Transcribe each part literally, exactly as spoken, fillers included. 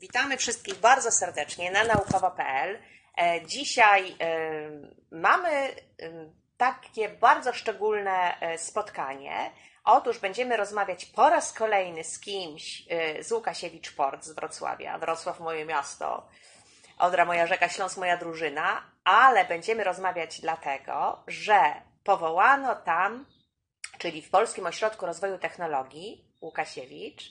Witamy wszystkich bardzo serdecznie na naukowa kropka p l. Dzisiaj mamy takie bardzo szczególne spotkanie. Otóż będziemy rozmawiać po raz kolejny z kimś z Łukasiewicz-Port z Wrocławia. Wrocław moje miasto, Odra moja rzeka, Śląsk moja drużyna. Ale będziemy rozmawiać dlatego, że powołano tam, czyli w Polskim Ośrodku Rozwoju Technologii Łukasiewicz,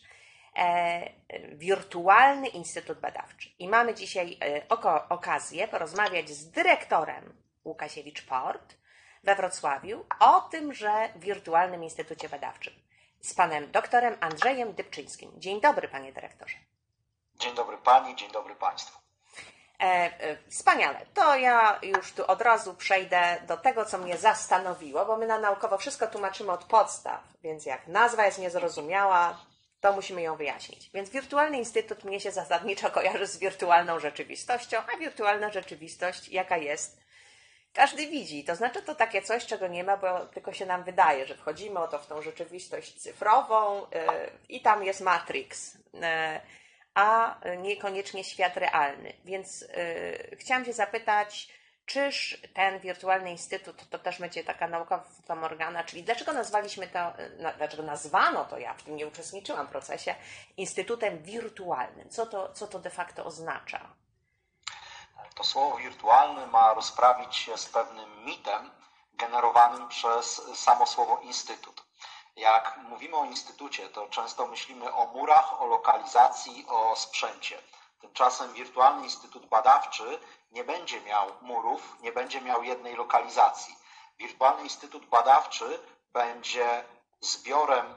wirtualny instytut badawczy. I mamy dzisiaj oko- okazję porozmawiać z dyrektorem Łukasiewicz-Port we Wrocławiu o tymże wirtualnym instytucie badawczym z panem doktorem Andrzejem Dybczyńskim. Dzień dobry, panie dyrektorze. Dzień dobry pani, dzień dobry państwu. Wspaniale. To ja już tu od razu przejdę do tego, co mnie zastanowiło, bo my na naukowo wszystko tłumaczymy od podstaw, więc jak nazwa jest niezrozumiała, to musimy ją wyjaśnić. Więc wirtualny instytut mnie się zasadniczo kojarzy z wirtualną rzeczywistością, a wirtualna rzeczywistość, jaka jest, każdy widzi. To znaczy to takie coś, czego nie ma, bo tylko się nam wydaje, że wchodzimy oto w tą rzeczywistość cyfrową yy, i tam jest Matrix, yy, a niekoniecznie świat realny. Więc yy, chciałam się zapytać, czyż ten wirtualny instytut to też będzie taka nauka Fata Morgana, czyli dlaczego nazwaliśmy to, dlaczego nazwano to, ja w tym nie uczestniczyłam w procesie, instytutem wirtualnym? Co to, co to de facto oznacza? To słowo wirtualny ma rozprawić się z pewnym mitem generowanym przez samo słowo instytut. Jak mówimy o instytucie, to często myślimy o murach, o lokalizacji, o sprzęcie. Tymczasem wirtualny instytut badawczy nie będzie miał murów, nie będzie miał jednej lokalizacji. Wirtualny instytut badawczy będzie zbiorem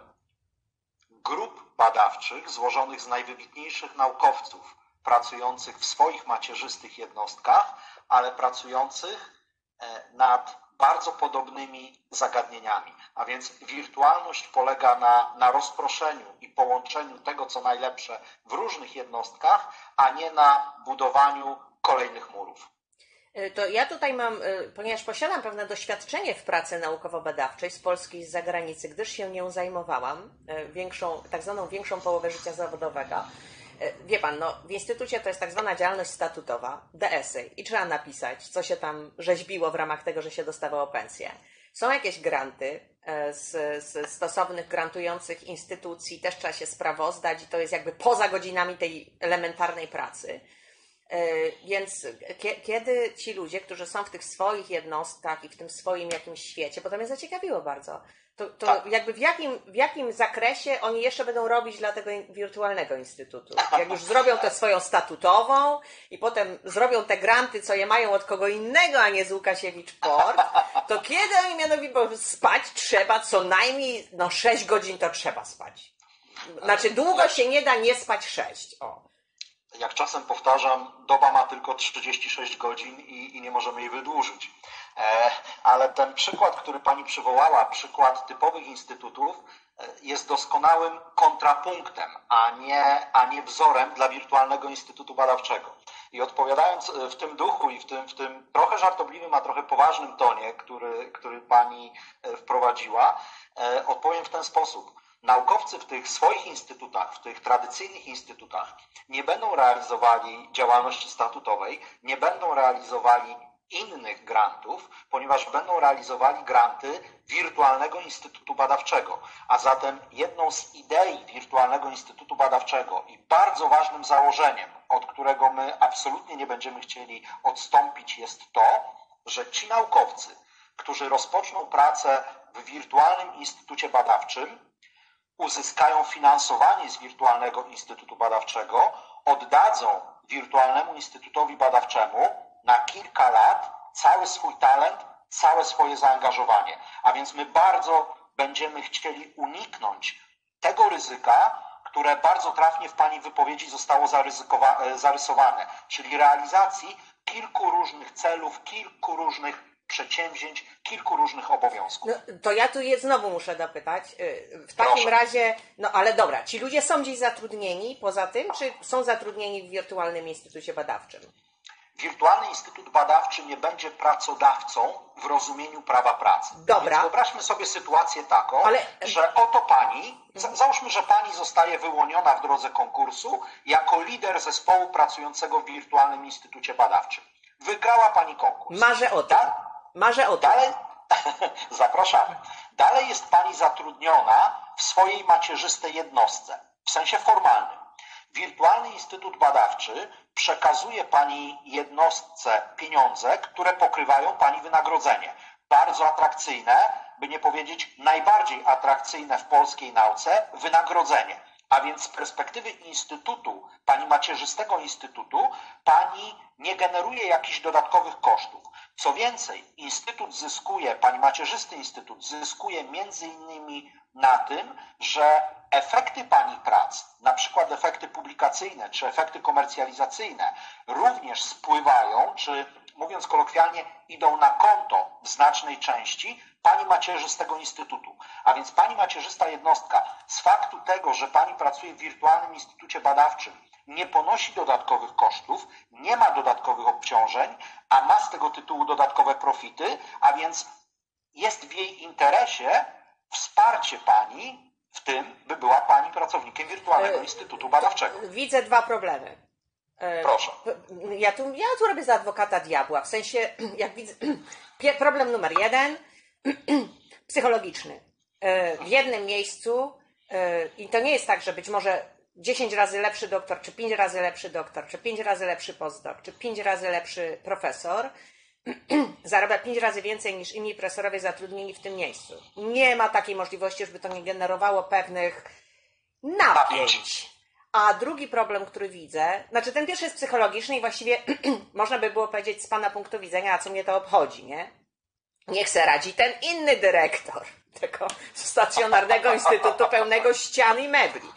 grup badawczych złożonych z najwybitniejszych naukowców pracujących w swoich macierzystych jednostkach, ale pracujących nad bardzo podobnymi zagadnieniami. A więc wirtualność polega na, na rozproszeniu i połączeniu tego, co najlepsze w różnych jednostkach, a nie na budowaniu kolejnych murów. To ja tutaj mam, ponieważ posiadam pewne doświadczenie w pracy naukowo-badawczej z Polski i z zagranicy, gdyż się nią zajmowałam, większą, tak zwaną większą połowę życia zawodowego. Wie pan, no, w instytucie to jest tak zwana działalność statutowa, D S y, i trzeba napisać, co się tam rzeźbiło w ramach tego, że się dostawało pensję. Są jakieś granty z, z stosownych grantujących instytucji, też trzeba się sprawozdać i to jest jakby poza godzinami tej elementarnej pracy. Więc kiedy ci ludzie, którzy są w tych swoich jednostkach i w tym swoim jakimś świecie, bo to mnie zaciekawiło bardzo, to, to tak. jakby w jakim, w jakim zakresie oni jeszcze będą robić dla tego wirtualnego instytutu? Jak już zrobią tę swoją statutową i potem zrobią te granty, co je mają od kogo innego, a nie z Łukasiewicz-Port, to kiedy oni mianowicie, bo spać trzeba co najmniej no, sześć godzin to trzeba spać. Znaczy długo się nie da nie spać sześć. O. Jak czasem powtarzam, doba ma tylko trzydzieści sześć godzin i, i nie możemy jej wydłużyć. E, ale ten przykład, który pani przywołała, przykład typowych instytutów, e, jest doskonałym kontrapunktem, a nie, a nie wzorem dla wirtualnego instytutu badawczego. I odpowiadając w tym duchu i w tym, w tym trochę żartobliwym, a trochę poważnym tonie, który, który pani wprowadziła, e, odpowiem w ten sposób. Naukowcy w tych swoich instytutach, w tych tradycyjnych instytutach nie będą realizowali działalności statutowej, nie będą realizowali innych grantów, ponieważ będą realizowali granty wirtualnego instytutu badawczego. A zatem jedną z idei wirtualnego instytutu badawczego i bardzo ważnym założeniem, od którego my absolutnie nie będziemy chcieli odstąpić, jest to, że ci naukowcy, którzy rozpoczną pracę w wirtualnym instytucie badawczym, uzyskają finansowanie z wirtualnego instytutu badawczego, oddadzą wirtualnemu instytutowi badawczemu na kilka lat cały swój talent, całe swoje zaangażowanie. A więc my bardzo będziemy chcieli uniknąć tego ryzyka, które bardzo trafnie w pani wypowiedzi zostało zarysowane, czyli realizacji kilku różnych celów, kilku różnych przedsięwzięć, kilku różnych obowiązków. No, to ja tu je znowu muszę dopytać. W takim Proszę. razie, no ale dobra, ci ludzie są gdzieś zatrudnieni poza tym, czy są zatrudnieni w wirtualnym instytucie badawczym? Wirtualny Instytut Badawczy nie będzie pracodawcą w rozumieniu prawa pracy. Dobra. Więc wyobraźmy sobie sytuację taką, ale... że oto pani, za, załóżmy, że pani zostaje wyłoniona w drodze konkursu jako lider zespołu pracującego w Wirtualnym Instytucie Badawczym. Wygrała pani konkurs. Marzę o tym. Da... Marzę o tym. Dalej... Zapraszamy. Dalej jest pani zatrudniona w swojej macierzystej jednostce, w sensie formalnym. Wirtualny Instytut Badawczy przekazuje pani jednostce pieniądze, które pokrywają pani wynagrodzenie. Bardzo atrakcyjne, by nie powiedzieć najbardziej atrakcyjne w polskiej nauce wynagrodzenie. A więc z perspektywy instytutu, pani macierzystego instytutu, pani nie generuje jakichś dodatkowych kosztów. Co więcej, instytut zyskuje, pani macierzysty instytut zyskuje między innymi na tym, że efekty pani prac, na przykład efekty publikacyjne czy efekty komercjalizacyjne, również spływają, czy mówiąc kolokwialnie, idą na konto w znacznej części pani macierzystego instytutu. A więc pani macierzysta jednostka z faktu tego, że pani pracuje w Wirtualnym Instytucie Badawczym, nie ponosi dodatkowych kosztów, nie ma dodatkowych obciążeń, a ma z tego tytułu dodatkowe profity, a więc jest w jej interesie wsparcie pani w tym, by była pani pracownikiem Wirtualnego Instytutu Badawczego. Widzę dwa problemy. Proszę. Ja tu, ja tu robię za adwokata diabła, w sensie, jak widzę, problem numer jeden, psychologiczny. W jednym miejscu, i to nie jest tak, że być może dziesięć razy lepszy doktor, czy pięć razy lepszy doktor, czy pięć razy lepszy postdoc, czy pięć razy lepszy profesor zarabia pięć razy więcej niż inni profesorowie zatrudnieni w tym miejscu. Nie ma takiej możliwości, żeby to nie generowało pewnych napięć. A drugi problem, który widzę, znaczy ten pierwszy jest psychologiczny i właściwie można by było powiedzieć z pana punktu widzenia, a co mnie to obchodzi, nie? Niech se radzi ten inny dyrektor tego stacjonarnego instytutu pełnego ścian i mebli.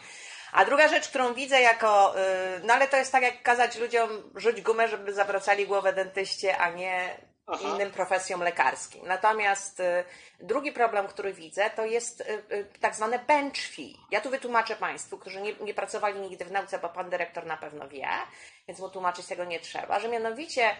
A druga rzecz, którą widzę jako, no ale to jest tak jak kazać ludziom rzuć gumę, żeby zawracali głowę dentyście, a nie Aha. innym profesjom lekarskim. Natomiast drugi problem, który widzę, to jest tak zwane bench fee. Ja tu wytłumaczę Państwu, którzy nie, nie pracowali nigdy w nauce, bo Pan dyrektor na pewno wie, więc mu tłumaczyć tego nie trzeba, że mianowicie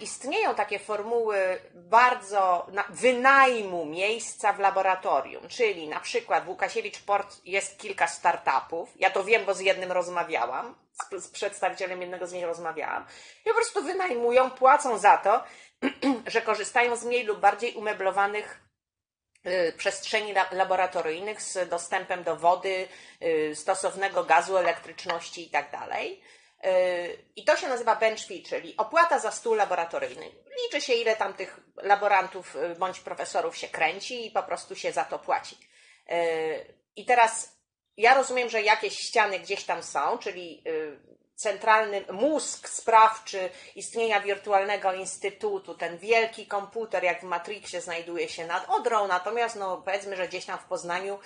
istnieją takie formuły bardzo wynajmu miejsca w laboratorium, czyli na przykład w Łukasiewicz-Port jest kilka startupów, ja to wiem, bo z jednym rozmawiałam, z, z przedstawicielem jednego z nich rozmawiałam, i po prostu wynajmują, płacą za to, że korzystają z mniej lub bardziej umeblowanych przestrzeni laboratoryjnych z dostępem do wody, stosownego gazu, elektryczności itd. I to się nazywa bench fee, czyli opłata za stół laboratoryjny. Liczy się, ile tam tych laborantów bądź profesorów się kręci i po prostu się za to płaci. I teraz ja rozumiem, że jakieś ściany gdzieś tam są, czyli centralny mózg sprawczy istnienia wirtualnego instytutu, ten wielki komputer jak w Matrixie znajduje się nad Odrą, natomiast no, powiedzmy, że gdzieś tam w Poznaniu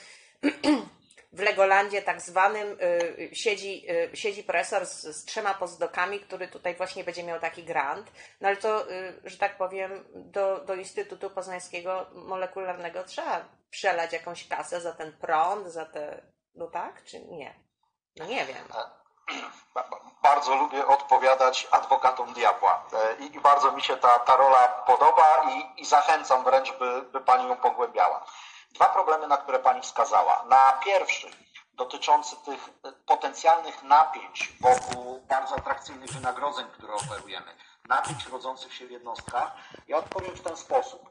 w Legolandzie tak zwanym y, siedzi, y, siedzi profesor z, z trzema postdokami, który tutaj właśnie będzie miał taki grant, no ale to, y, że tak powiem, do, do Instytutu Poznańskiego Molekularnego trzeba przelać jakąś kasę za ten prąd, za te, no tak, czy nie? No nie wiem. Bardzo lubię odpowiadać adwokatom diabła i bardzo mi się ta, ta rola podoba i, i zachęcam wręcz, by, by pani ją pogłębiała. Dwa problemy, na które pani wskazała. Na pierwszy, dotyczący tych potencjalnych napięć wokół bardzo atrakcyjnych wynagrodzeń, które oferujemy, napięć rodzących się w jednostkach, ja odpowiem w ten sposób.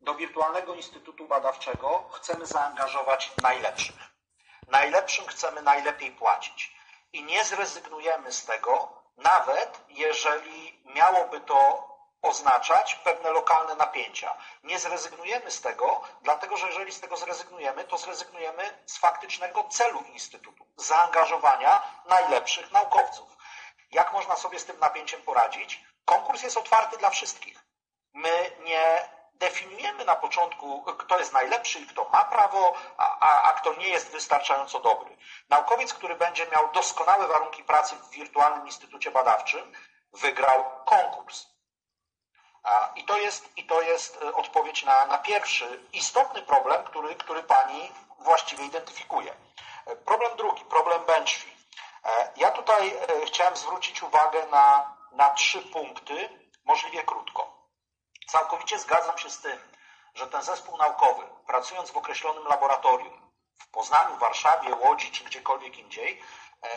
Do Wirtualnego Instytutu Badawczego chcemy zaangażować najlepszych. Najlepszym chcemy najlepiej płacić. I nie zrezygnujemy z tego, nawet jeżeli miałoby to oznaczać pewne lokalne napięcia. Nie zrezygnujemy z tego, dlatego że jeżeli z tego zrezygnujemy, to zrezygnujemy z faktycznego celu Instytutu, zaangażowania najlepszych naukowców. Jak można sobie z tym napięciem poradzić? Konkurs jest otwarty dla wszystkich. My nie definiujemy na początku, kto jest najlepszy i kto ma prawo, a, a, a kto nie jest wystarczająco dobry. Naukowiec, który będzie miał doskonałe warunki pracy w Wirtualnym Instytucie Badawczym, wygrał konkurs. I to jest, i to jest odpowiedź na, na pierwszy istotny problem, który, który pani właściwie identyfikuje. Problem drugi, problem bench fee. Ja tutaj chciałem zwrócić uwagę na na trzy punkty, możliwie krótko. Całkowicie zgadzam się z tym, że ten zespół naukowy, pracując w określonym laboratorium w Poznaniu, Warszawie, Łodzi czy gdziekolwiek indziej,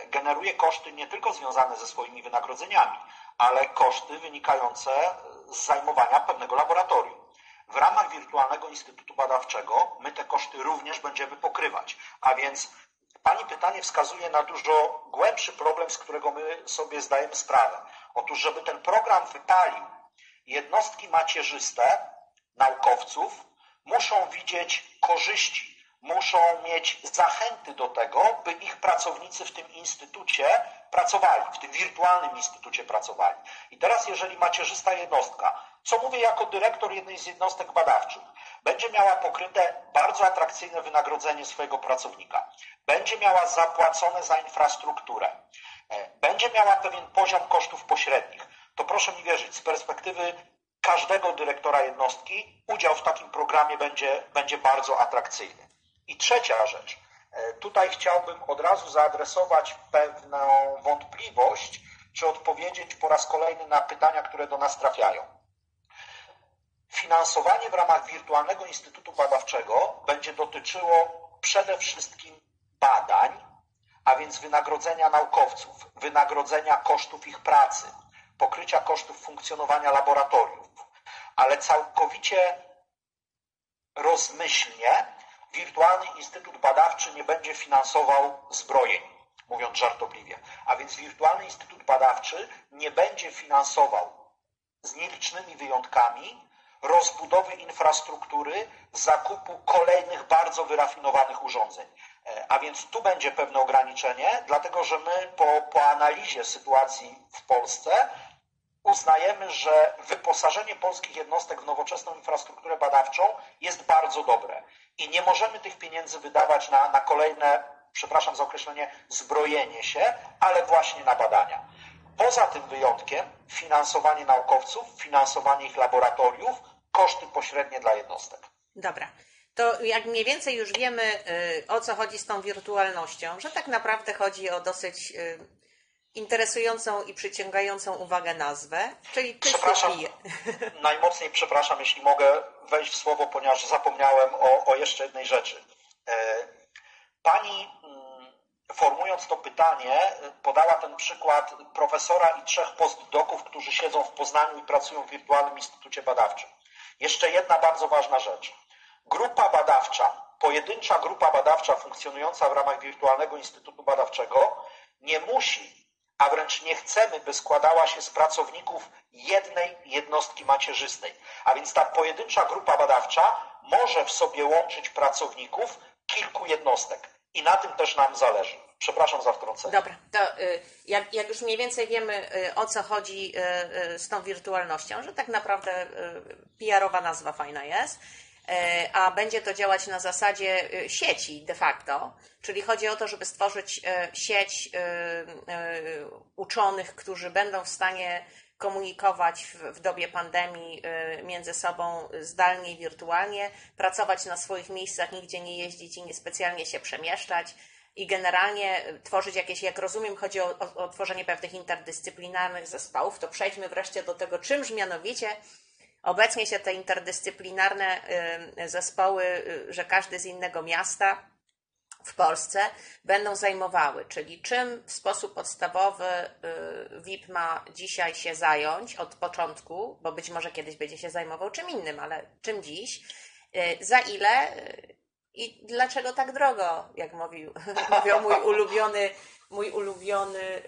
generuje koszty nie tylko związane ze swoimi wynagrodzeniami, ale koszty wynikające z zajmowania pewnego laboratorium. W ramach Wirtualnego Instytutu Badawczego my te koszty również będziemy pokrywać, a więc Pani pytanie wskazuje na dużo głębszy problem, z którego my sobie zdajemy sprawę. Otóż, żeby ten program wypalił, jednostki macierzyste naukowców muszą widzieć korzyści, muszą mieć zachęty do tego, by ich pracownicy w tym instytucie pracowali, w tym wirtualnym instytucie pracowali. I teraz, jeżeli macierzysta jednostka, co mówię jako dyrektor jednej z jednostek badawczych, będzie miała pokryte bardzo atrakcyjne wynagrodzenie swojego pracownika, będzie miała zapłacone za infrastrukturę, będzie miała pewien poziom kosztów pośrednich, to proszę mi wierzyć, z perspektywy każdego dyrektora jednostki udział w takim programie będzie, będzie bardzo atrakcyjny. I trzecia rzecz. Tutaj chciałbym od razu zaadresować pewną wątpliwość, czy odpowiedzieć po raz kolejny na pytania, które do nas trafiają. Finansowanie w ramach Wirtualnego Instytutu Badawczego będzie dotyczyło przede wszystkim badań, a więc wynagrodzenia naukowców, wynagrodzenia kosztów ich pracy, pokrycia kosztów funkcjonowania laboratoriów, ale całkowicie rozmyślnie Wirtualny Instytut Badawczy nie będzie finansował zbrojeń, mówiąc żartobliwie, a więc Wirtualny Instytut Badawczy nie będzie finansował, z nielicznymi wyjątkami, rozbudowy infrastruktury, zakupu kolejnych bardzo wyrafinowanych urządzeń. A więc tu będzie pewne ograniczenie, dlatego że my po, po analizie sytuacji w Polsce uznajemy, że wyposażenie polskich jednostek w nowoczesną infrastrukturę badawczą jest bardzo dobre i nie możemy tych pieniędzy wydawać na, na kolejne, przepraszam za określenie, zbrojenie się, ale właśnie na badania. Poza tym wyjątkiem finansowanie naukowców, finansowanie ich laboratoriów, koszty pośrednie dla jednostek. Dobra, to jak mniej więcej już wiemy, o co chodzi z tą wirtualnością, że tak naprawdę chodzi o dosyć interesującą i przyciągającą uwagę nazwę, czyli przepraszam, najmocniej przepraszam, jeśli mogę wejść w słowo, ponieważ zapomniałem o, o jeszcze jednej rzeczy. Pani, formując to pytanie, podała ten przykład profesora i trzech postdoków, którzy siedzą w Poznaniu i pracują w Wirtualnym Instytucie Badawczym. Jeszcze jedna bardzo ważna rzecz. Grupa badawcza, pojedyncza grupa badawcza funkcjonująca w ramach Wirtualnego Instytutu Badawczego nie musi, a wręcz nie chcemy, by składała się z pracowników jednej jednostki macierzystej. A więc ta pojedyncza grupa badawcza może w sobie łączyć pracowników kilku jednostek. I na tym też nam zależy. Przepraszam za wtrącenie. Dobra, to jak, jak już mniej więcej wiemy, o co chodzi z tą wirtualnością, że tak naprawdę P R-owa nazwa fajna jest, a będzie to działać na zasadzie sieci de facto, czyli chodzi o to, żeby stworzyć sieć uczonych, którzy będą w stanie komunikować w dobie pandemii między sobą zdalnie i wirtualnie, pracować na swoich miejscach, nigdzie nie jeździć i niespecjalnie się przemieszczać i generalnie tworzyć jakieś, jak rozumiem, chodzi o, o, o tworzenie pewnych interdyscyplinarnych zespołów, to przejdźmy wreszcie do tego, czymż mianowicie obecnie się te interdyscyplinarne zespoły, że każdy z innego miasta w Polsce będą zajmowały, czyli czym w sposób podstawowy W I P ma dzisiaj się zająć od początku, bo być może kiedyś będzie się zajmował czym innym, ale czym dziś, za ile i dlaczego tak drogo, jak mówił, mówił mój ulubiony, mój ulubiony,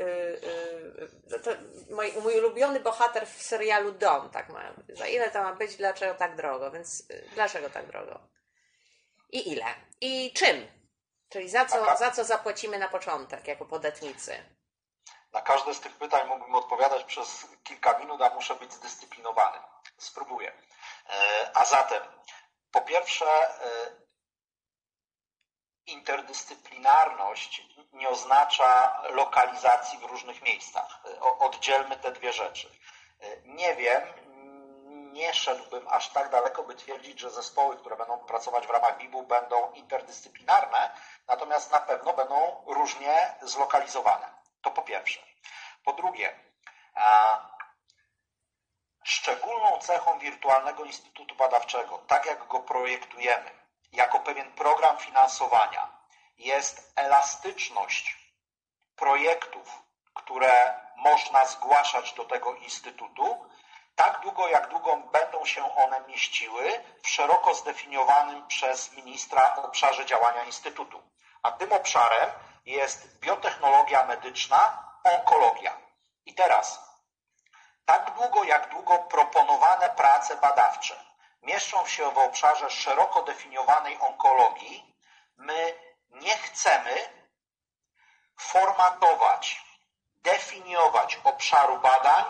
to mój, mój ulubiony bohater w serialu Dom, tak mają, za ile to ma być, dlaczego tak drogo, więc dlaczego tak drogo i ile i czym. Czyli za co, za co zapłacimy na początek jako podatnicy? Na każde z tych pytań mógłbym odpowiadać przez kilka minut, a muszę być zdyscyplinowany. Spróbuję. A zatem, po pierwsze, interdyscyplinarność nie oznacza lokalizacji w różnych miejscach. Oddzielmy te dwie rzeczy. Nie wiem, nie szedłbym aż tak daleko, by twierdzić, że zespoły, które będą pracować w ramach W I B-u, będą interdyscyplinarne, natomiast na pewno będą różnie zlokalizowane. To po pierwsze. Po drugie, szczególną cechą wirtualnego Instytutu Badawczego, tak jak go projektujemy, jako pewien program finansowania, jest elastyczność projektów, które można zgłaszać do tego Instytutu, tak długo jak długo będą się one mieściły w szeroko zdefiniowanym przez ministra obszarze działania Instytutu. A tym obszarem jest biotechnologia medyczna, onkologia. I teraz, tak długo jak długo proponowane prace badawcze mieszczą się w obszarze szeroko definiowanej onkologii, my nie chcemy formatować, definiować obszaru badań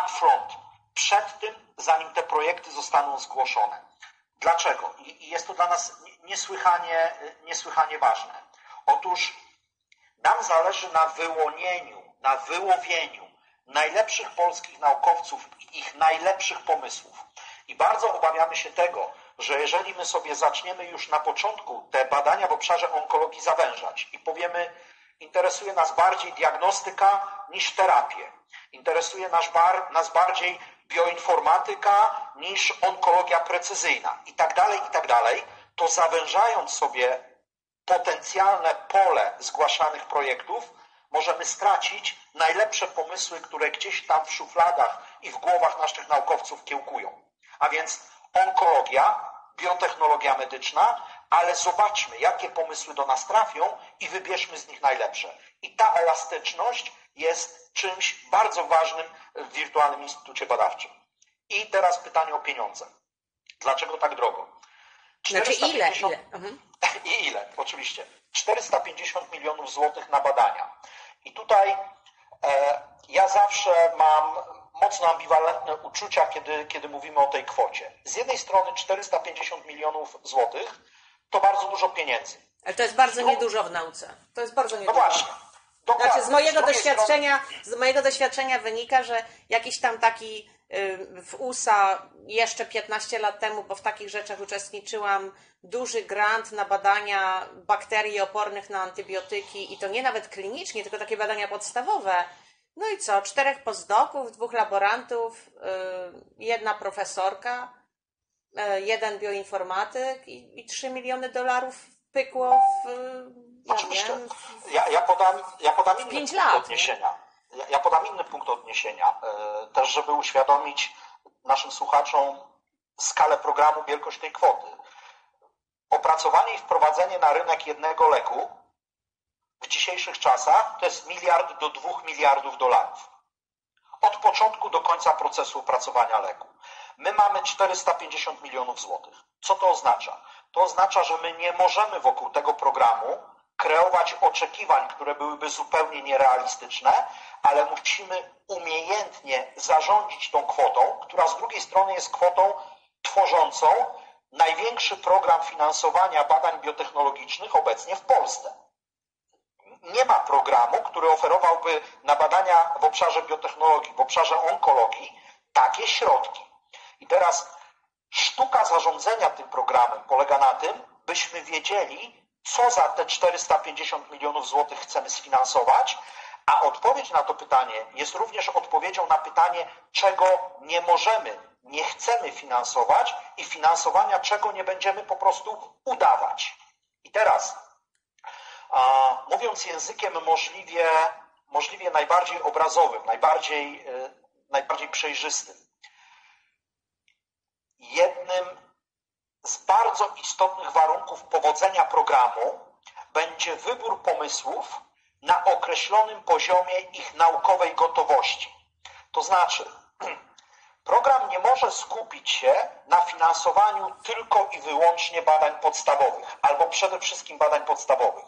up front, przed tym, zanim te projekty zostaną zgłoszone. Dlaczego? I jest to dla nas niesłychanie, niesłychanie ważne. Otóż nam zależy na wyłonieniu, na wyłowieniu najlepszych polskich naukowców i ich najlepszych pomysłów. I bardzo obawiamy się tego, że jeżeli my sobie zaczniemy już na początku te badania w obszarze onkologii zawężać i powiemy, interesuje nas bardziej diagnostyka niż terapie, interesuje nas, bar, nas bardziej bioinformatyka niż onkologia precyzyjna i tak dalej, i tak dalej, to zawężając sobie potencjalne pole zgłaszanych projektów, możemy stracić najlepsze pomysły, które gdzieś tam w szufladach i w głowach naszych naukowców kiełkują. A więc onkologia, biotechnologia medyczna, ale zobaczmy, jakie pomysły do nas trafią i wybierzmy z nich najlepsze. I ta elastyczność jest czymś bardzo ważnym w wirtualnym Instytucie Badawczym. I teraz pytanie o pieniądze. Dlaczego tak drogo? czterysta pięćdziesiąt... Znaczy ile? ile? Mhm. I ile, oczywiście. czterysta pięćdziesiąt milionów złotych na badania. I tutaj e, ja zawsze mam mocno ambiwalentne uczucia, kiedy, kiedy mówimy o tej kwocie. Z jednej strony czterysta pięćdziesiąt milionów złotych to bardzo dużo pieniędzy. Ale to jest bardzo niedużo w nauce. To jest bardzo niedużo. No właśnie. Dokładnie. Znaczy z mojego, z, doświadczenia, z mojego doświadczenia wynika, że jakiś tam taki w U S A jeszcze piętnaście lat temu, bo w takich rzeczach uczestniczyłam, duży grant na badania bakterii opornych na antybiotyki i to nie nawet klinicznie, tylko takie badania podstawowe. No i co? Czterech postdoków, dwóch laborantów, jedna profesorka, jeden bioinformatyk i, i trzy miliony dolarów pykło w, ja Oczywiście. Wiem, w, ja, ja podam, ja podam inny punkt lat, odniesienia. Ja, ja podam inny punkt odniesienia, yy, też żeby uświadomić naszym słuchaczom skalę programu, wielkość tej kwoty. Opracowanie i wprowadzenie na rynek jednego leku w dzisiejszych czasach to jest miliard do dwóch miliardów dolarów. Od początku do końca procesu opracowania leku. My mamy czterysta pięćdziesiąt milionów złotych. Co to oznacza? To oznacza, że my nie możemy wokół tego programu kreować oczekiwań, które byłyby zupełnie nierealistyczne, ale musimy umiejętnie zarządzić tą kwotą, która z drugiej strony jest kwotą tworzącą największy program finansowania badań biotechnologicznych obecnie w Polsce. Nie ma programu, który oferowałby na badania w obszarze biotechnologii, w obszarze onkologii takie środki. I teraz sztuka zarządzania tym programem polega na tym, byśmy wiedzieli, co za te czterysta pięćdziesiąt milionów złotych chcemy sfinansować, a odpowiedź na to pytanie jest również odpowiedzią na pytanie, czego nie możemy, nie chcemy finansować i finansowania, czego nie będziemy po prostu udawać. I teraz, a, mówiąc językiem możliwie, możliwie najbardziej obrazowym, najbardziej, yy, najbardziej przejrzystym, jednym z bardzo istotnych warunków powodzenia programu będzie wybór pomysłów na określonym poziomie ich naukowej gotowości. To znaczy, program nie może skupić się na finansowaniu tylko i wyłącznie badań podstawowych, albo przede wszystkim badań podstawowych.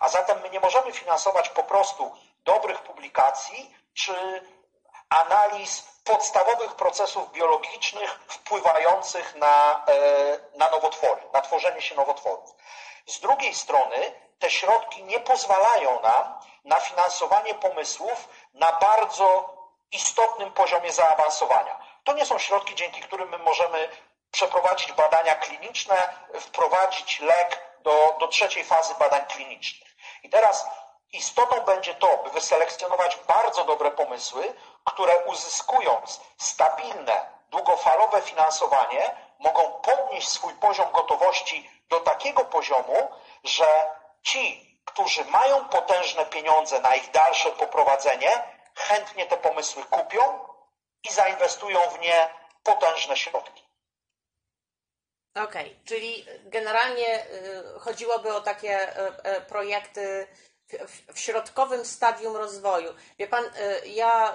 A zatem my nie możemy finansować po prostu dobrych publikacji czy analiz podstawowych procesów biologicznych wpływających na, na nowotwory, na tworzenie się nowotworów. Z drugiej strony te środki nie pozwalają nam na finansowanie pomysłów na bardzo istotnym poziomie zaawansowania. To nie są środki, dzięki którym my możemy przeprowadzić badania kliniczne, wprowadzić lek do, do trzeciej fazy badań klinicznych. I teraz istotą będzie to, by wyselekcjonować bardzo dobre pomysły, które uzyskując stabilne, długofalowe finansowanie mogą podnieść swój poziom gotowości do takiego poziomu, że ci, którzy mają potężne pieniądze na ich dalsze poprowadzenie, chętnie te pomysły kupią i zainwestują w nie potężne środki. Okej, okay, czyli generalnie chodziłoby o takie projekty w środkowym stadium rozwoju. Wie Pan, ja,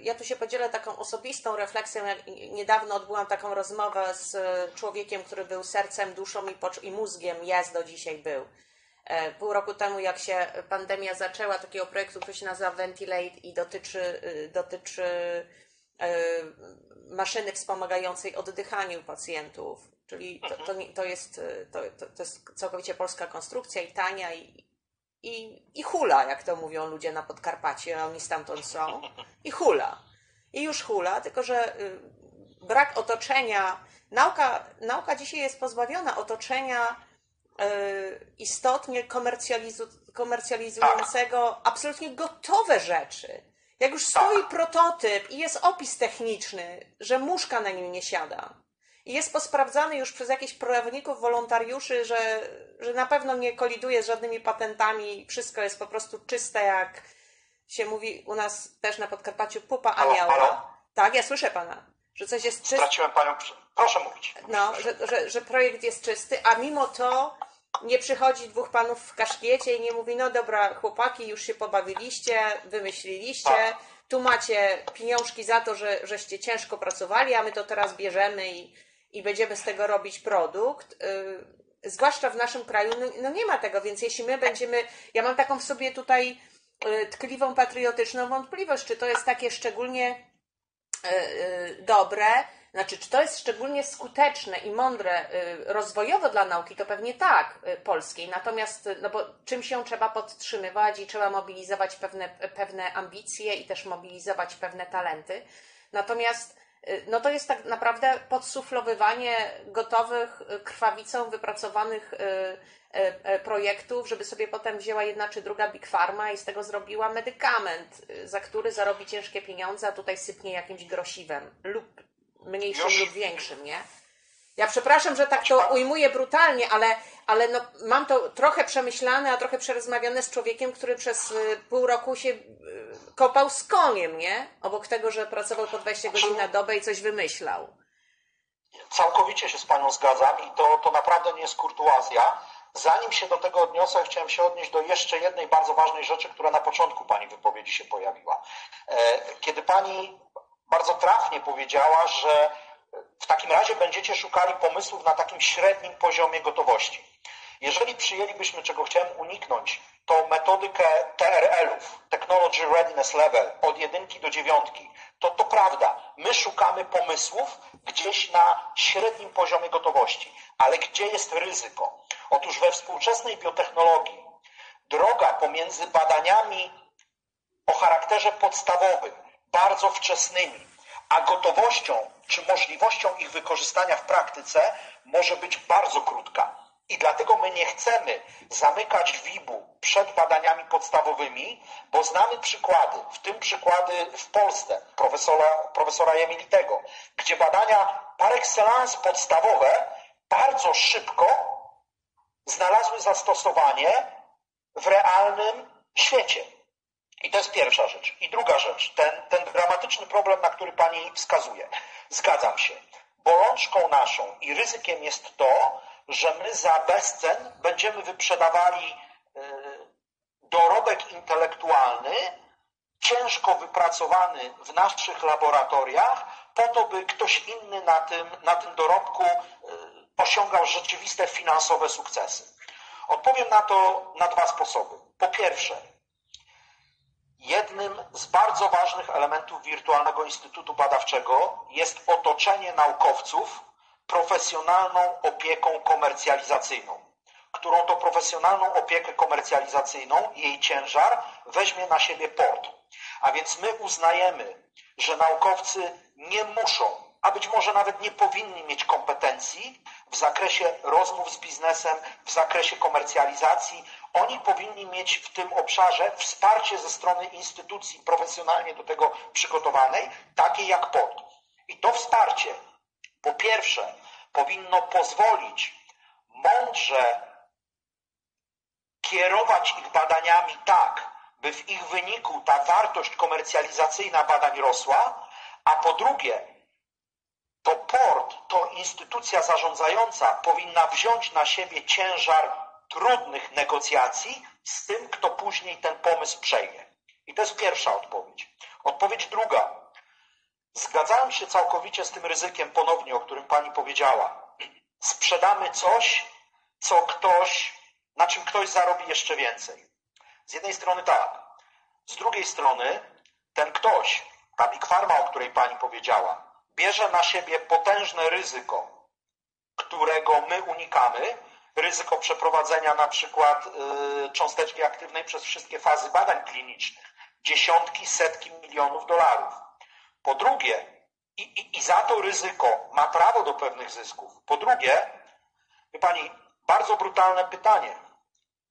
ja tu się podzielę taką osobistą refleksją. Niedawno odbyłam taką rozmowę z człowiekiem, który był sercem, duszą i, i mózgiem, jest do dzisiaj był. Pół roku temu, jak się pandemia zaczęła, takiego projektu, który się nazywa Ventilate i dotyczy, dotyczy maszyny wspomagającej oddychaniu pacjentów. Czyli to, to, to, jest, to, to jest całkowicie polska konstrukcja i tania i, i, i hula, jak to mówią ludzie na Podkarpacie, a oni stamtąd są. I hula. I już hula, tylko że brak otoczenia. Nauka, nauka dzisiaj jest pozbawiona otoczenia istotnie komercjalizu, komercjalizującego absolutnie gotowe rzeczy. Jak już stoi prototyp i jest opis techniczny, że muszka na nim nie siada i jest posprawdzany już przez jakichś prawników, wolontariuszy, że, że na pewno nie koliduje z żadnymi patentami, wszystko jest po prostu czyste, jak się mówi u nas też na Podkarpaciu, pupa anioła. Tak, ja słyszę Pana. Że coś jest czyste. Straciłem Panią, proszę mówić. No, że, że, że projekt jest czysty, a mimo to nie przychodzi dwóch panów w kaszkiecie i nie mówi, no dobra, chłopaki, już się pobawiliście, wymyśliliście, tu macie pieniążki za to, że, żeście ciężko pracowali, a my to teraz bierzemy i, i będziemy z tego robić produkt. Yy, zwłaszcza w naszym kraju, no, no nie ma tego, więc jeśli my będziemy, ja mam taką w sobie tutaj yy, tkliwą, patriotyczną wątpliwość, czy to jest takie szczególnie dobre, znaczy czy to jest szczególnie skuteczne i mądre rozwojowo dla nauki, to pewnie tak, polskiej, natomiast no bo czym się trzeba podtrzymywać i trzeba mobilizować pewne, pewne ambicje i też mobilizować pewne talenty, natomiast no to jest tak naprawdę podsuflowywanie gotowych, krwawicą wypracowanych projektów, żeby sobie potem wzięła jedna czy druga Big Pharma i z tego zrobiła medykament, za który zarobi ciężkie pieniądze, a tutaj sypnie jakimś grosiwem lub mniejszym Już. lub większym, nie? Ja przepraszam, że tak to ujmuję brutalnie, ale, ale no, mam to trochę przemyślane, a trochę przerozmawiane z człowiekiem, który przez pół roku się kopał z koniem, nie? Obok tego, że pracował po dwadzieścia godzin na dobę i coś wymyślał. Całkowicie się z Panią zgadzam i to, to naprawdę nie jest kurtuazja. Zanim się do tego odniosę, chciałem się odnieść do jeszcze jednej bardzo ważnej rzeczy, która na początku Pani wypowiedzi się pojawiła. Kiedy Pani bardzo trafnie powiedziała, że w takim razie będziecie szukali pomysłów na takim średnim poziomie gotowości. Jeżeli przyjęlibyśmy, czego chciałem uniknąć, to metodykę T R L-ów, Technology Readiness Level, od jedynki do dziewiątki, to to prawda, my szukamy pomysłów gdzieś na średnim poziomie gotowości. Ale gdzie jest ryzyko? Otóż we współczesnej biotechnologii droga pomiędzy badaniami o charakterze podstawowym, bardzo wczesnymi, a gotowością czy możliwością ich wykorzystania w praktyce może być bardzo krótka. I dlatego my nie chcemy zamykać wibu przed badaniami podstawowymi, bo znamy przykłady, w tym przykłady w Polsce profesora, profesora Jemilitego, gdzie badania par excellence podstawowe bardzo szybko znalazły zastosowanie w realnym świecie. I to jest pierwsza rzecz. I druga rzecz, ten, ten dramatyczny problem, na który Pani wskazuje. Zgadzam się. Bolączką naszą i ryzykiem jest to, że my za bezcen będziemy wyprzedawali dorobek intelektualny, ciężko wypracowany w naszych laboratoriach, po to, by ktoś inny na tym, na tym dorobku osiągał rzeczywiste finansowe sukcesy. Odpowiem na to na dwa sposoby. Po pierwsze, jednym z bardzo ważnych elementów wirtualnego instytutu badawczego jest otoczenie naukowców profesjonalną opieką komercjalizacyjną, którą to profesjonalną opiekę komercjalizacyjną, jej ciężar weźmie na siebie port. A więc my uznajemy, że naukowcy nie muszą, a być może nawet nie powinni mieć kompetencji w zakresie rozmów z biznesem, w zakresie komercjalizacji. Oni powinni mieć w tym obszarze wsparcie ze strony instytucji profesjonalnie do tego przygotowanej, takiej jak port. I to wsparcie, po pierwsze, powinno pozwolić mądrze kierować ich badaniami tak, by w ich wyniku ta wartość komercjalizacyjna badań rosła, a po drugie, to port, to instytucja zarządzająca powinna wziąć na siebie ciężar trudnych negocjacji z tym, kto później ten pomysł przejmie. I to jest pierwsza odpowiedź. Odpowiedź druga. Zgadzając się całkowicie z tym ryzykiem ponownie, o którym Pani powiedziała, sprzedamy coś, co ktoś, na czym ktoś zarobi jeszcze więcej. Z jednej strony tak, z drugiej strony ten ktoś, ta Big Pharma, o której Pani powiedziała, bierze na siebie potężne ryzyko, którego my unikamy, ryzyko przeprowadzenia na przykład yy, cząsteczki aktywnej przez wszystkie fazy badań klinicznych, dziesiątki, setki milionów dolarów. Po drugie, i, i, i za to ryzyko ma prawo do pewnych zysków. Po drugie, wie Pani, bardzo brutalne pytanie.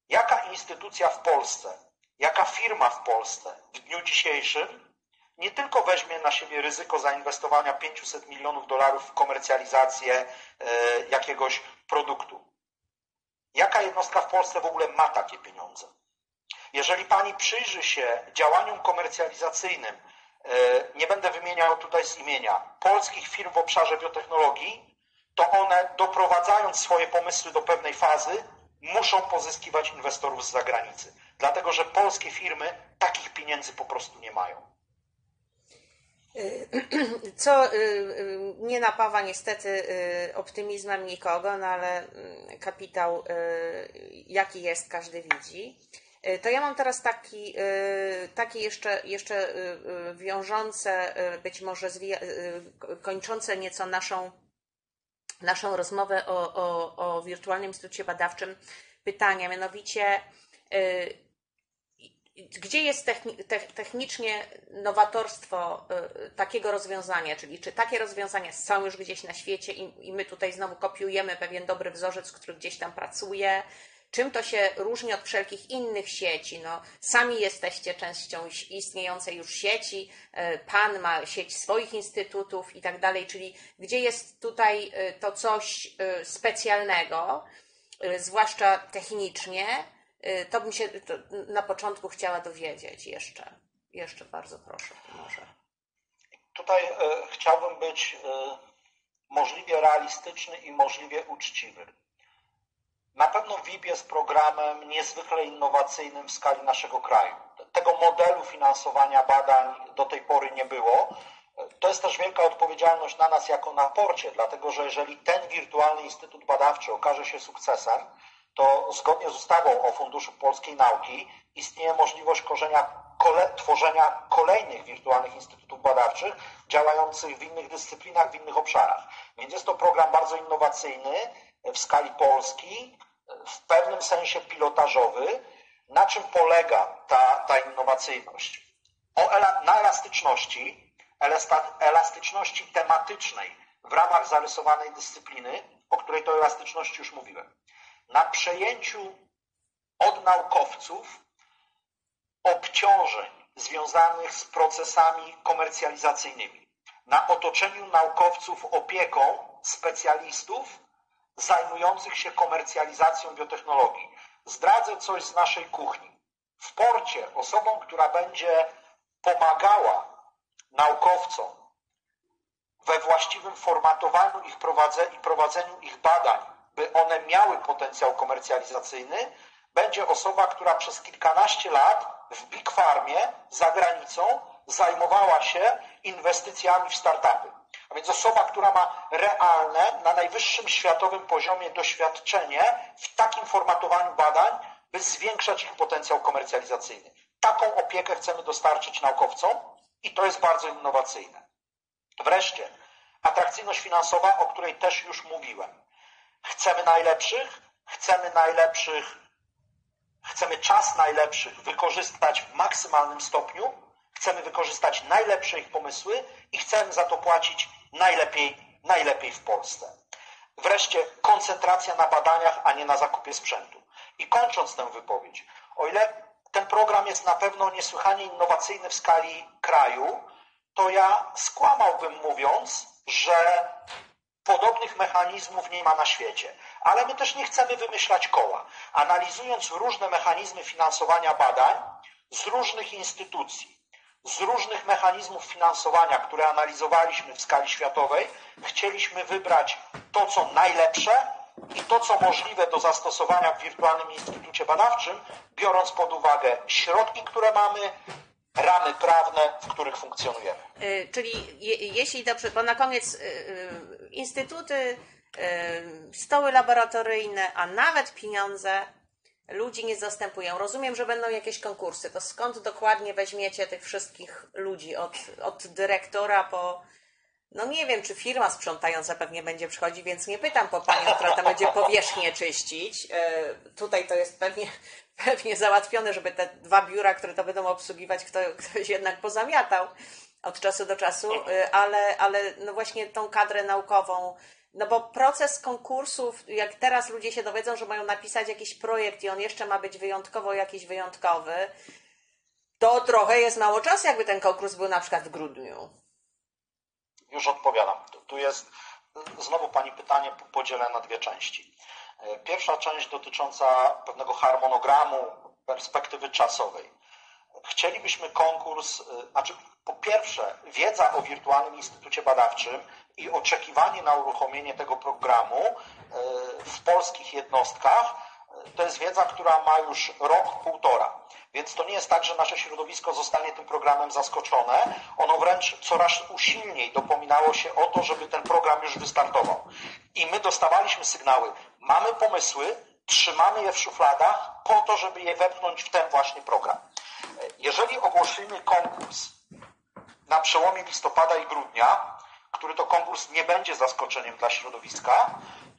Jaka instytucja w Polsce, jaka firma w Polsce w dniu dzisiejszym nie tylko weźmie na siebie ryzyko zainwestowania pięćset milionów dolarów w komercjalizację jakiegoś produktu? Jaka jednostka w Polsce w ogóle ma takie pieniądze? Jeżeli Pani przyjrzy się działaniom komercjalizacyjnym, nie będę wymieniał tutaj z imienia, polskich firm w obszarze biotechnologii, to one, doprowadzając swoje pomysły do pewnej fazy, muszą pozyskiwać inwestorów z zagranicy. Dlatego, że polskie firmy takich pieniędzy po prostu nie mają. Co nie napawa niestety optymizmem nikogo, no ale kapitał jaki jest, każdy widzi. To ja mam teraz taki, takie jeszcze, jeszcze wiążące, być może zwija, kończące nieco naszą, naszą rozmowę o, o, o Wirtualnym Instytucie Badawczym pytania, mianowicie gdzie jest technicznie nowatorstwo takiego rozwiązania, czyli czy takie rozwiązania są już gdzieś na świecie i my tutaj znowu kopiujemy pewien dobry wzorzec, który gdzieś tam pracuje? Czym to się różni od wszelkich innych sieci? No, sami jesteście częścią istniejącej już sieci, Pan ma sieć swoich instytutów i tak dalej, czyli gdzie jest tutaj to coś specjalnego, zwłaszcza technicznie? To bym się to na początku chciała dowiedzieć jeszcze. Jeszcze bardzo proszę, może. Tutaj e, chciałbym być e, możliwie realistyczny i możliwie uczciwy. Na pewno W I B jest programem niezwykle innowacyjnym w skali naszego kraju. Tego modelu finansowania badań do tej pory nie było. To jest też wielka odpowiedzialność na nas jako na porcie, dlatego że jeżeli ten Wirtualny Instytut Badawczy okaże się sukcesem, to zgodnie z ustawą o Funduszu Polskiej Nauki istnieje możliwość kole, tworzenia kolejnych wirtualnych instytutów badawczych działających w innych dyscyplinach, w innych obszarach. Więc jest to program bardzo innowacyjny w skali Polski, w pewnym sensie pilotażowy. Na czym polega ta, ta innowacyjność? O, na elastyczności, elastyczności tematycznej w ramach zarysowanej dyscypliny, o której to elastyczności już mówiłem. Na przejęciu od naukowców obciążeń związanych z procesami komercjalizacyjnymi, na otoczeniu naukowców opieką specjalistów zajmujących się komercjalizacją biotechnologii. Zdradzę coś z naszej kuchni. W porcie osobą, która będzie pomagała naukowcom we właściwym formatowaniu ich i prowadzeniu ich badań, by one miały potencjał komercjalizacyjny, będzie osoba, która przez kilkanaście lat w Big Farmie za granicą zajmowała się inwestycjami w startupy. A więc osoba, która ma realne, na najwyższym światowym poziomie doświadczenie w takim formatowaniu badań, by zwiększać ich potencjał komercjalizacyjny. Taką opiekę chcemy dostarczyć naukowcom i to jest bardzo innowacyjne. Wreszcie, atrakcyjność finansowa, o której też już mówiłem. Chcemy najlepszych, chcemy najlepszych, chcemy czas najlepszych wykorzystać w maksymalnym stopniu, chcemy wykorzystać najlepsze ich pomysły i chcemy za to płacić najlepiej, najlepiej w Polsce. Wreszcie koncentracja na badaniach, a nie na zakupie sprzętu. I kończąc tę wypowiedź, o ile ten program jest na pewno niesłychanie innowacyjny w skali kraju, to ja skłamałbym, mówiąc, że podobnych mechanizmów nie ma na świecie. Ale my też nie chcemy wymyślać koła. Analizując różne mechanizmy finansowania badań z różnych instytucji, z różnych mechanizmów finansowania, które analizowaliśmy w skali światowej, chcieliśmy wybrać to, co najlepsze i to, co możliwe do zastosowania w wirtualnym instytucie badawczym, biorąc pod uwagę środki, które mamy, ramy prawne, w których funkcjonujemy. Yy, czyli je, jeśli dobrze, bo na koniec yy, instytuty, yy, stoły laboratoryjne, a nawet pieniądze ludzi nie zastępują. Rozumiem, że będą jakieś konkursy. To skąd dokładnie weźmiecie tych wszystkich ludzi? Od, od dyrektora po... No nie wiem, czy firma sprzątająca pewnie będzie przychodzić, więc nie pytam po panią, która tam będzie powierzchnię czyścić. Yy, tutaj to jest pewnie... pewnie załatwione, żeby te dwa biura, które to będą obsługiwać, kto, ktoś jednak pozamiatał od czasu do czasu, ale, ale no właśnie tą kadrę naukową, no bo proces konkursów, jak teraz ludzie się dowiedzą, że mają napisać jakiś projekt i on jeszcze ma być wyjątkowo jakiś wyjątkowy, to trochę jest mało czasu, jakby ten konkurs był na przykład w grudniu. Już odpowiadam. Tu jest znowu pani pytanie podzielę na dwie części. Pierwsza część dotycząca pewnego harmonogramu, perspektywy czasowej. Chcielibyśmy konkurs, znaczy po pierwsze wiedza o wirtualnym instytucie badawczym i oczekiwanie na uruchomienie tego programu w polskich jednostkach to jest wiedza, która ma już rok, półtora. Więc to nie jest tak, że nasze środowisko zostanie tym programem zaskoczone. Ono wręcz coraz usilniej dopominało się o to, żeby ten program już wystartował. I my dostawaliśmy sygnały. Mamy pomysły, trzymamy je w szufladach po to, żeby je wepchnąć w ten właśnie program. Jeżeli ogłosimy konkurs na przełomie listopada i grudnia, który to konkurs nie będzie zaskoczeniem dla środowiska,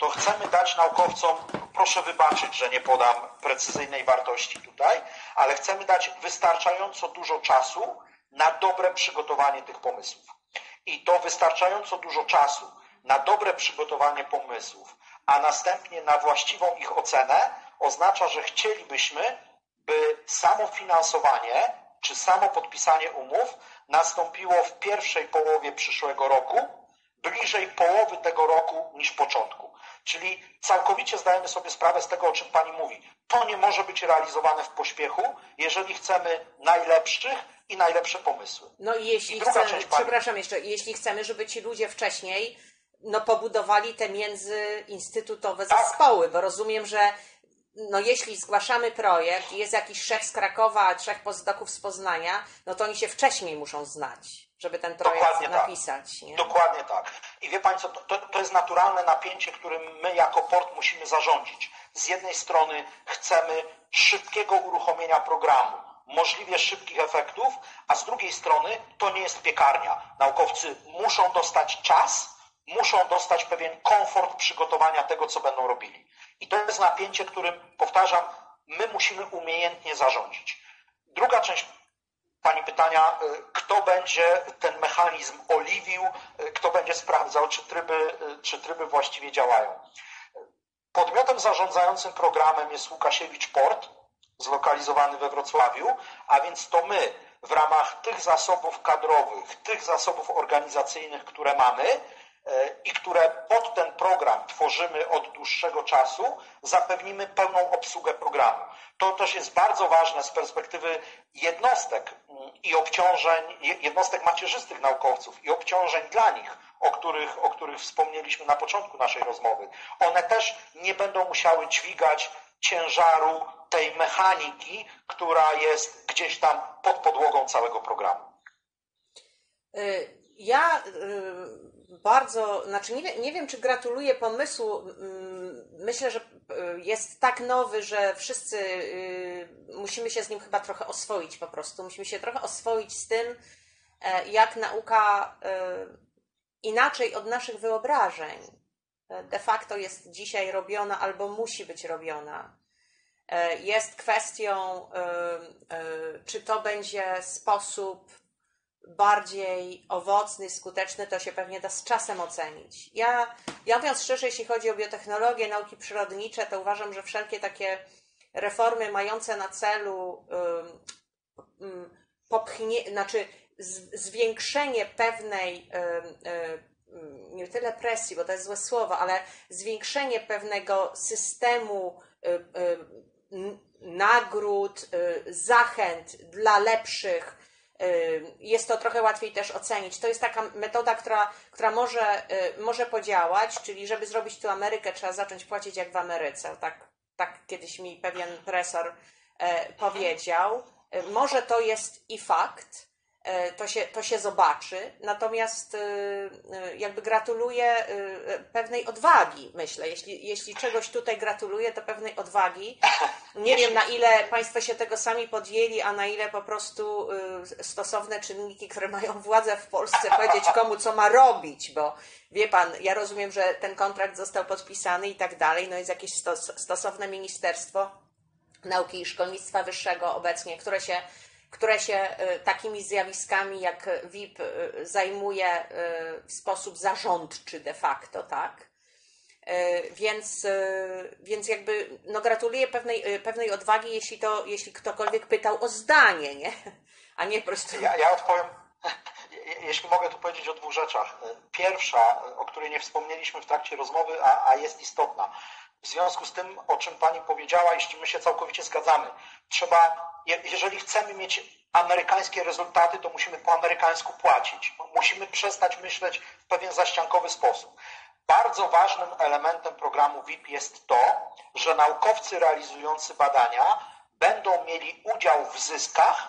to chcemy dać naukowcom, proszę wybaczyć, że nie podam precyzyjnej wartości tutaj, ale chcemy dać wystarczająco dużo czasu na dobre przygotowanie tych pomysłów. I to wystarczająco dużo czasu na dobre przygotowanie pomysłów, a następnie na właściwą ich ocenę oznacza, że chcielibyśmy, by samo finansowanie czy samo podpisanie umów nastąpiło w pierwszej połowie przyszłego roku, bliżej połowy tego roku niż początku. Czyli całkowicie zdajemy sobie sprawę z tego, o czym pani mówi. To nie może być realizowane w pośpiechu, jeżeli chcemy najlepszych i najlepsze pomysły. No i jeśli I chcemy, część, pani... przepraszam jeszcze, jeśli chcemy, żeby ci ludzie wcześniej no, pobudowali te międzyinstytutowe zespoły, tak. Bo rozumiem, że no jeśli zgłaszamy projekt i jest jakiś szef z Krakowa, a trzech postdoków z Poznania, no to oni się wcześniej muszą znać, żeby ten projekt Dokładnie napisać. Tak. Nie? Dokładnie tak. I wie Państwo, to, to jest naturalne napięcie, którym my jako port musimy zarządzić. Z jednej strony chcemy szybkiego uruchomienia programu, możliwie szybkich efektów, a z drugiej strony to nie jest piekarnia. Naukowcy muszą dostać czas, muszą dostać pewien komfort przygotowania tego, co będą robili. I to jest napięcie, którym, powtarzam, my musimy umiejętnie zarządzić. Druga część pani pytania, kto będzie ten mechanizm oliwił, kto będzie sprawdzał, czy tryby, czy tryby właściwie działają. Podmiotem zarządzającym programem jest Łukasiewicz Port, zlokalizowany we Wrocławiu, a więc to my w ramach tych zasobów kadrowych, tych zasobów organizacyjnych, które mamy, i które pod ten program tworzymy od dłuższego czasu, zapewnimy pełną obsługę programu. To też jest bardzo ważne z perspektywy jednostek i obciążeń, jednostek macierzystych naukowców i obciążeń dla nich, o których, o których wspomnieliśmy na początku naszej rozmowy. One też nie będą musiały dźwigać ciężaru tej mechaniki, która jest gdzieś tam pod podłogą całego programu. Ja... Bardzo, znaczy nie, nie wiem, czy gratuluję pomysłu. Myślę, że jest tak nowy, że wszyscy musimy się z nim chyba trochę oswoić po prostu. Musimy się trochę oswoić z tym, jak nauka inaczej od naszych wyobrażeń de facto jest dzisiaj robiona albo musi być robiona. Jest kwestią, czy to będzie sposób bardziej owocny, skuteczny, to się pewnie da z czasem ocenić. Ja, ja mówiąc szczerze, jeśli chodzi o biotechnologię, nauki przyrodnicze, to uważam, że wszelkie takie reformy mające na celu um, um, popchnie, znaczy zwiększenie pewnej, nie tyle presji, bo to jest złe słowo, ale zwiększenie pewnego systemu nagród, zachęt dla lepszych, jest to trochę łatwiej też ocenić. To jest taka metoda, która, która może, może podziałać, czyli żeby zrobić tu Amerykę, trzeba zacząć płacić jak w Ameryce. Tak, tak kiedyś mi pewien profesor powiedział. Może to jest i fakt, to się, to się zobaczy, natomiast jakby gratuluję pewnej odwagi, myślę. Jeśli, jeśli czegoś tutaj gratuluję, to pewnej odwagi. Nie wiem, na ile Państwo się tego sami podjęli, a na ile po prostu stosowne czynniki, które mają władzę w Polsce, powiedzieć komu, co ma robić, bo wie Pan, ja rozumiem, że ten kontrakt został podpisany i tak dalej, no jest jakieś stos, stosowne Ministerstwo Nauki i Szkolnictwa Wyższego obecnie, które się które się takimi zjawiskami jak V I P zajmuje w sposób zarządczy de facto, tak? Więc, więc jakby no gratuluję pewnej, pewnej odwagi, jeśli, to, jeśli ktokolwiek pytał o zdanie, nie? A nie po prostu... Ja, ja odpowiem, jeśli mogę tu powiedzieć o dwóch rzeczach. Pierwsza, o której nie wspomnieliśmy w trakcie rozmowy, a, a jest istotna. W związku z tym, o czym Pani powiedziała, jeśli my się całkowicie zgadzamy, trzeba... Jeżeli chcemy mieć amerykańskie rezultaty, to musimy po amerykańsku płacić. Musimy przestać myśleć w pewien zaściankowy sposób. Bardzo ważnym elementem programu V I P jest to, że naukowcy realizujący badania będą mieli udział w zyskach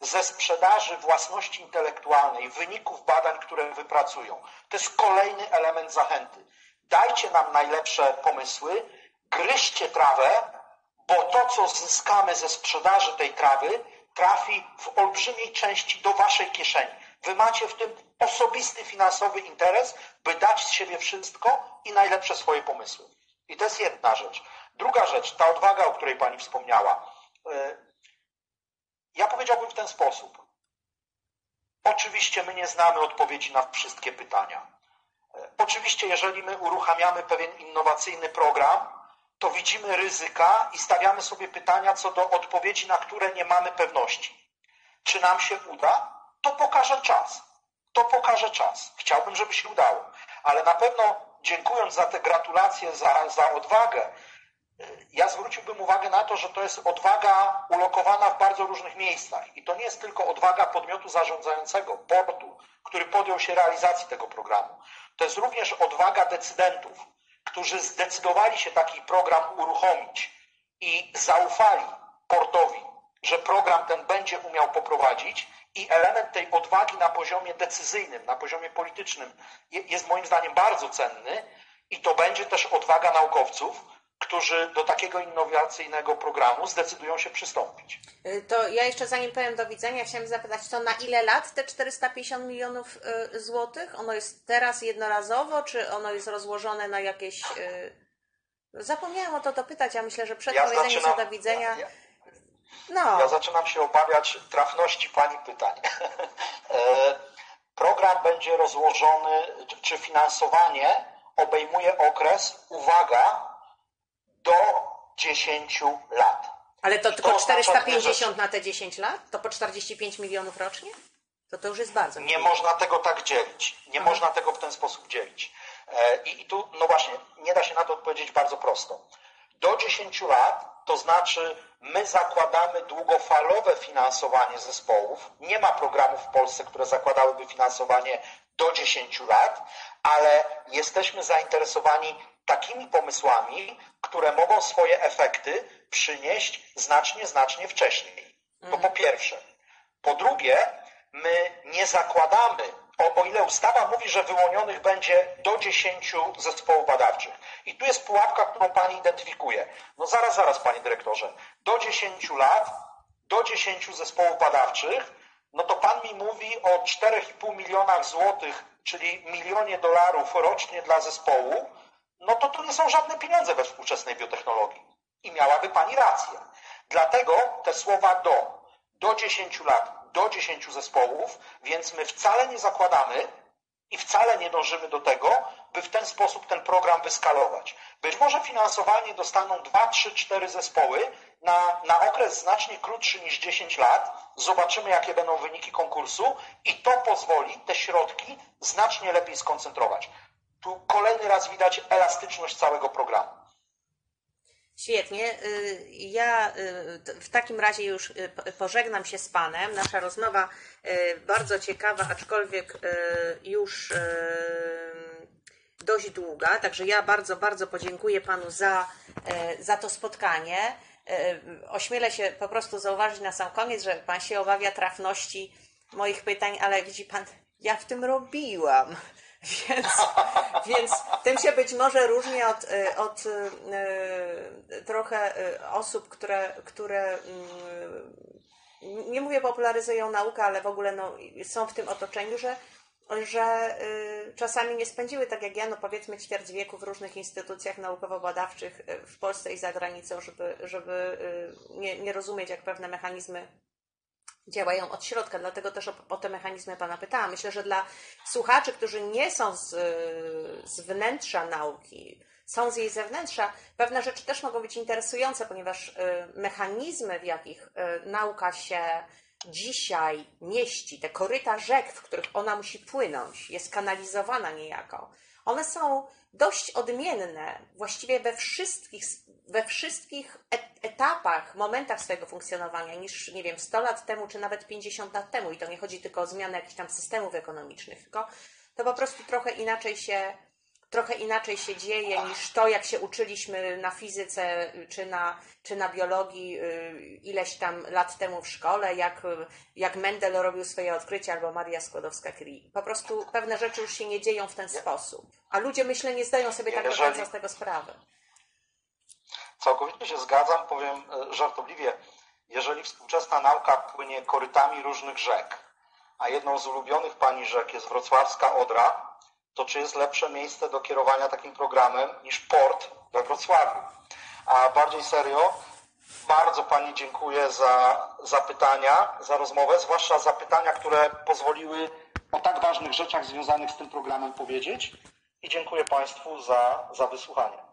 ze sprzedaży własności intelektualnej, wyników badań, które wypracują. To jest kolejny element zachęty. Dajcie nam najlepsze pomysły, gryźcie trawę, bo to, co zyskamy ze sprzedaży tej trawy, trafi w olbrzymiej części do Waszej kieszeni. Wy macie w tym osobisty, finansowy interes, by dać z siebie wszystko i najlepsze swoje pomysły. I to jest jedna rzecz. Druga rzecz, ta odwaga, o której Pani wspomniała. Ja powiedziałbym w ten sposób. Oczywiście my nie znamy odpowiedzi na wszystkie pytania. Oczywiście, jeżeli my uruchamiamy pewien innowacyjny program, to widzimy ryzyka i stawiamy sobie pytania co do odpowiedzi, na które nie mamy pewności. Czy nam się uda? To pokaże czas. To pokaże czas. Chciałbym, żeby się udało. Ale na pewno dziękując za te gratulacje, za, za odwagę, ja zwróciłbym uwagę na to, że to jest odwaga ulokowana w bardzo różnych miejscach. I to nie jest tylko odwaga podmiotu zarządzającego, portu, który podjął się realizacji tego programu. To jest również odwaga decydentów, którzy zdecydowali się taki program uruchomić i zaufali portowi, że program ten będzie umiał poprowadzić, i element tej odwagi na poziomie decyzyjnym, na poziomie politycznym jest moim zdaniem bardzo cenny i to będzie też odwaga naukowców, którzy do takiego innowacyjnego programu zdecydują się przystąpić. To ja jeszcze zanim powiem do widzenia, chciałam zapytać, to na ile lat te czterysta pięćdziesiąt milionów złotych? Ono jest teraz jednorazowo, czy ono jest rozłożone na jakieś... Zapomniałam o to dopytać, a myślę, że przed ja powiedzeniem co do widzenia... Ja, ja, no. ja zaczynam się obawiać trafności Pani pytań. Program będzie rozłożony, czy finansowanie obejmuje okres, uwaga, do dziesięciu lat. Ale to tylko czterysta pięćdziesiąt na te dziesięć lat? To po czterdzieści pięć milionów rocznie? To to już jest bardzo. Nie można tego tak dzielić. Nie można tego w ten sposób dzielić. I, i tu, no właśnie, nie da się na to odpowiedzieć bardzo prosto. Do dziesięciu lat, to znaczy my zakładamy długofalowe finansowanie zespołów. Nie ma programów w Polsce, które zakładałyby finansowanie do dziesięciu lat, ale jesteśmy zainteresowani takimi pomysłami, które mogą swoje efekty przynieść znacznie, znacznie wcześniej. To po pierwsze. Po drugie, my nie zakładamy, o, o ile ustawa mówi, że wyłonionych będzie do dziesięciu zespołów badawczych. I tu jest pułapka, którą Pani identyfikuje. No zaraz, zaraz, Panie Dyrektorze. Do dziesięciu lat, do dziesięciu zespołów badawczych, no to Pan mi mówi o czterech i pół milionach złotych, czyli milionie dolarów rocznie dla zespołu. No to to nie są żadne pieniądze we współczesnej biotechnologii. I miałaby Pani rację. Dlatego te słowa do, do dziesięciu lat, do dziesięciu zespołów, więc my wcale nie zakładamy, I wcale nie dążymy do tego, by w ten sposób ten program wyskalować. Być może finansowanie dostaną dwa, trzy, cztery zespoły na, na okres znacznie krótszy niż dziesięć lat. Zobaczymy, jakie będą wyniki konkursu i to pozwoli te środki znacznie lepiej skoncentrować. Tu kolejny raz widać elastyczność całego programu. Świetnie. Ja w takim razie już pożegnam się z Panem. Nasza rozmowa bardzo ciekawa, aczkolwiek już dość długa. Także ja bardzo, bardzo podziękuję Panu za, za to spotkanie. Ośmielę się po prostu zauważyć na sam koniec, że Pan się obawia trafności moich pytań, ale widzi Pan, ja w tym robiłam. Więc, więc tym się być może różni od, od yy, trochę osób, które, które yy, nie mówię popularyzują naukę, ale w ogóle no, są w tym otoczeniu, że, że yy, czasami nie spędziły tak jak ja, no powiedzmy ćwierć wieku w różnych instytucjach naukowo-badawczych w Polsce i za granicą, żeby, żeby yy, nie, nie rozumieć, jak pewne mechanizmy działają od środka, dlatego też o, o te mechanizmy Pana pytałam. Myślę, że dla słuchaczy, którzy nie są z, z wnętrza nauki, są z jej zewnętrza, pewne rzeczy też mogą być interesujące, ponieważ mechanizmy, w jakich nauka się dzisiaj mieści, te koryta rzek, w których ona musi płynąć, jest kanalizowana niejako, one są dość odmienne właściwie we wszystkich, we wszystkich etapach, momentach swojego funkcjonowania niż, nie wiem, sto lat temu, czy nawet pięćdziesiąt lat temu. I to nie chodzi tylko o zmianę jakichś tam systemów ekonomicznych, tylko to po prostu trochę inaczej się, trochę inaczej się dzieje niż to, jak się uczyliśmy na fizyce, czy na, czy na biologii ileś tam lat temu w szkole, jak, jak Mendel robił swoje odkrycia, albo Maria Skłodowska-Curie. Po prostu pewne rzeczy już się nie dzieją w ten sposób. A ludzie, myślę, nie zdają sobie tak naprawdę z tego sprawy. Całkowicie się zgadzam, powiem żartobliwie, jeżeli współczesna nauka płynie korytami różnych rzek, a jedną z ulubionych Pani rzek jest wrocławska Odra, to czy jest lepsze miejsce do kierowania takim programem niż port we Wrocławiu? A bardziej serio, bardzo Pani dziękuję za, za pytania, za rozmowę, zwłaszcza za pytania, które pozwoliły o tak ważnych rzeczach związanych z tym programem powiedzieć i dziękuję Państwu za, za wysłuchanie.